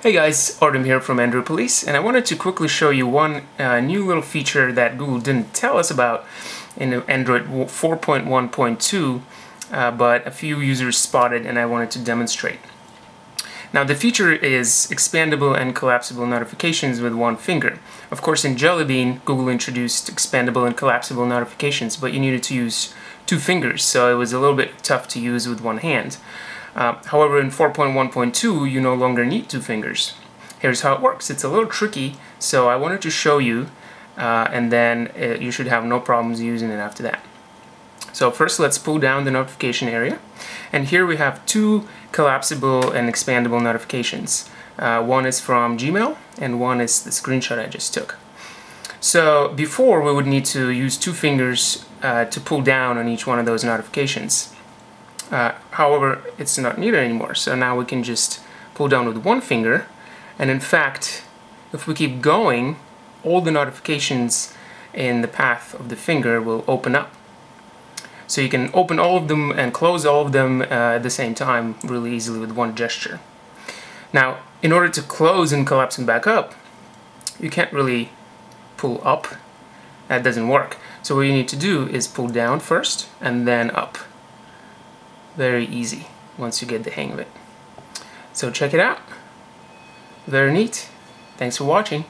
Hey guys, Artem here from Android Police, and I wanted to quickly show you one new little feature that Google didn't tell us about in Android 4.1.2, but a few users spotted and I wanted to demonstrate. Now the feature is expandable and collapsible notifications with one finger. Of course in Jellybean, Google introduced expandable and collapsible notifications, but you needed to use two fingers, so it was a little bit tough to use with one hand. However, in 4.1.2, you no longer need two fingers. Here's how it works. It's a little tricky, so I wanted to show you, and then you should have no problems using it after that. So first, let's pull down the notification area. And here we have two collapsible and expandable notifications. One is from Gmail, and one is the screenshot I just took. So before, we would need to use two fingers to pull down on each one of those notifications. However, it's not needed anymore, so now we can just pull down with one finger, and in fact, if we keep going, all the notifications in the path of the finger will open up. So you can open all of them and close all of them at the same time really easily with one gesture. Now, in order to close and collapse them back up, you can't really pull up. That doesn't work. So what you need to do is pull down first and then up. Very easy once you get the hang of it. So check it out. Very neat. Thanks for watching.